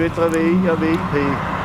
Je vais travailler avec des